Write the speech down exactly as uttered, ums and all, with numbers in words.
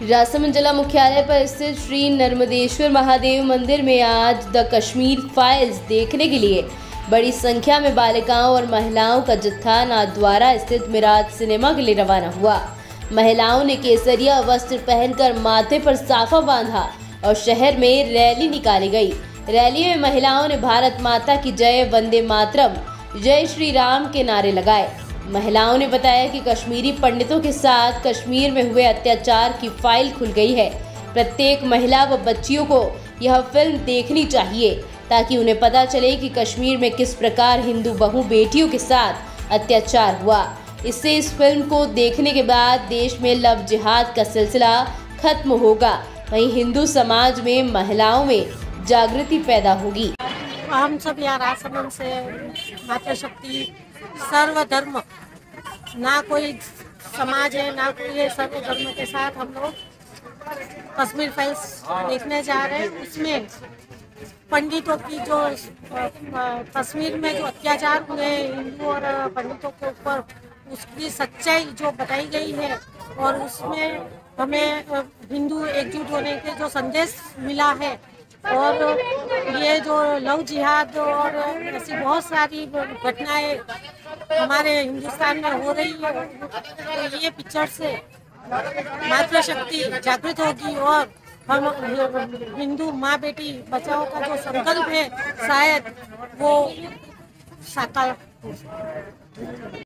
राजसमंद जिला मुख्यालय पर स्थित श्री नर्मदेश्वर महादेव मंदिर में आज द कश्मीर फाइल्स देखने के लिए बड़ी संख्या में बालिकाओं और महिलाओं का जत्था नाथद्वारा स्थित मिराज सिनेमा के लिए रवाना हुआ। महिलाओं ने केसरिया वस्त्र पहनकर माथे पर साफा बांधा और शहर में रैली निकाली गई। रैली में महिलाओं ने भारत माता की जय, वंदे मातरम, जय श्री राम के नारे लगाए। महिलाओं ने बताया कि कश्मीरी पंडितों के साथ कश्मीर में हुए अत्याचार की फाइल खुल गई है। प्रत्येक महिला व बच्चियों को यह फिल्म देखनी चाहिए ताकि उन्हें पता चले कि कश्मीर में किस प्रकार हिंदू बहू बेटियों के साथ अत्याचार हुआ। इससे इस फिल्म को देखने के बाद देश में लव जिहाद का सिलसिला खत्म होगा, वहीं हिंदू समाज में महिलाओं में जागृति पैदा होगी। हम सब यहाँ राजसमंद से मातृशक्ति, सर्वधर्म, ना कोई समाज है ना कोई है, सर्वधर्म के साथ हम लोग कश्मीर फाइल्स देखने जा रहे हैं। उसमें पंडितों की जो कश्मीर में जो अत्याचार हुए हिंदू और पंडितों के ऊपर, उसकी सच्चाई जो बताई गई है और उसमें हमें हिंदू एकजुट होने के जो संदेश मिला है और ये जो लव जिहाद और ऐसी बहुत सारी घटनाएं हमारे हिंदुस्तान में हो रही है, तो ये पिक्चर से मातृशक्ति जागृत होगी और हम हिंदू माँ बेटी बचाओ का जो संकल्प है शायद वो साकार हो।